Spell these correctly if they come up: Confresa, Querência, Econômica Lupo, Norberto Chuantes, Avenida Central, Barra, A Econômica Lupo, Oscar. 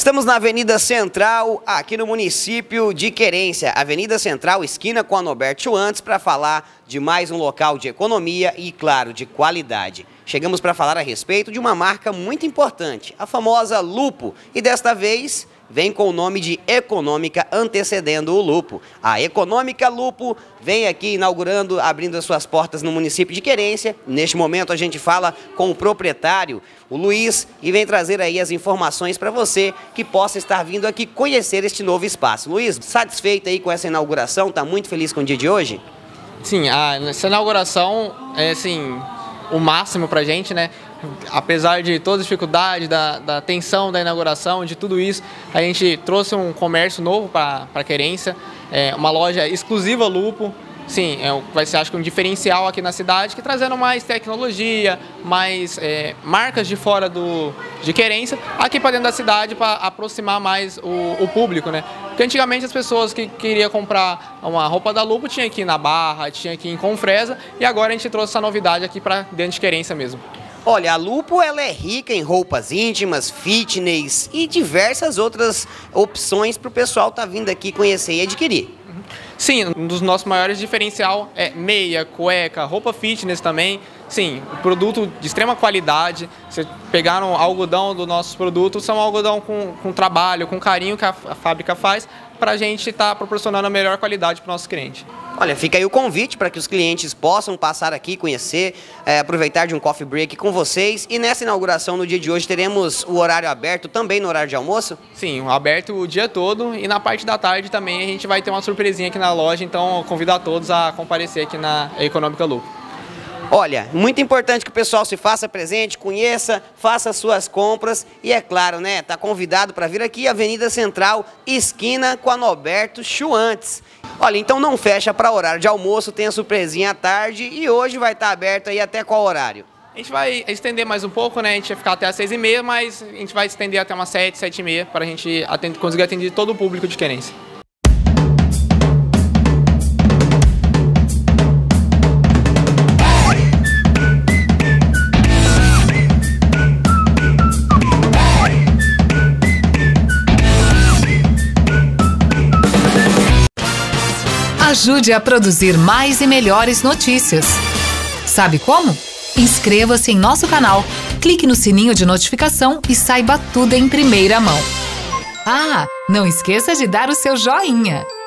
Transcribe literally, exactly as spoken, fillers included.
Estamos na Avenida Central, aqui no município de Querência. Avenida Central, esquina com a Norberto Chuantes, para falar de mais um local de economia e, claro, de qualidade. Chegamos para falar a respeito de uma marca muito importante, a famosa Lupo. E desta vez vem com o nome de Econômica, antecedendo o Lupo. A Econômica Lupo vem aqui inaugurando, abrindo as suas portas no município de Querência. Neste momento a gente fala com o proprietário, o Luiz, e vem trazer aí as informações para você que possa estar vindo aqui conhecer este novo espaço. Luiz, satisfeito aí com essa inauguração? Está muito feliz com o dia de hoje? Sim, a, essa inauguração é assim, o máximo para a gente, né? Apesar de toda a dificuldade, da, da tensão da inauguração, de tudo isso, a gente trouxe um comércio novo para Querência, é, uma loja exclusiva Lupo. Sim, é, vai ser, acho que, um diferencial aqui na cidade, que trazendo mais tecnologia, mais é, marcas de fora do, de Querência, aqui para dentro da cidade, para aproximar mais o, o público, né? Porque antigamente as pessoas que queriam comprar uma roupa da Lupo tinha aqui na Barra, tinha aqui em Confresa, e agora a gente trouxe essa novidade aqui para dentro de Querência mesmo. Olha, a Lupo ela é rica em roupas íntimas, fitness e diversas outras opções para o pessoal estar vindo aqui conhecer e adquirir. Sim, um dos nossos maiores diferencial é meia, cueca, roupa fitness também. Sim, produto de extrema qualidade. Vocês pegaram o algodão dos nossos produtos, são algodão com, com trabalho, com carinho que a, a fábrica faz, para a gente estar tá proporcionando a melhor qualidade para o nosso cliente. Olha, fica aí o convite para que os clientes possam passar aqui, conhecer, é, aproveitar de um coffee break com vocês. E nessa inauguração, no dia de hoje, teremos o horário aberto também no horário de almoço? Sim, aberto o dia todo, e na parte da tarde também a gente vai ter uma surpresinha aqui na loja, então convido a todos a comparecer aqui na Econômica Lupo. Olha, muito importante que o pessoal se faça presente, conheça, faça suas compras e, é claro, né, tá convidado para vir aqui, Avenida Central, esquina com a Norberto Chuantes. Olha, então não fecha para horário de almoço, tem a surpresinha à tarde, e hoje vai estar aberto aí até qual horário? A gente vai estender mais um pouco, né? A gente vai ficar até às seis e meia, mas a gente vai estender até umas sete, sete e meia, para a gente atender, conseguir atender todo o público de Querência. Ajude a produzir mais e melhores notícias. Sabe como? Inscreva-se em nosso canal, clique no sininho de notificação e saiba tudo em primeira mão. Ah, não esqueça de dar o seu joinha!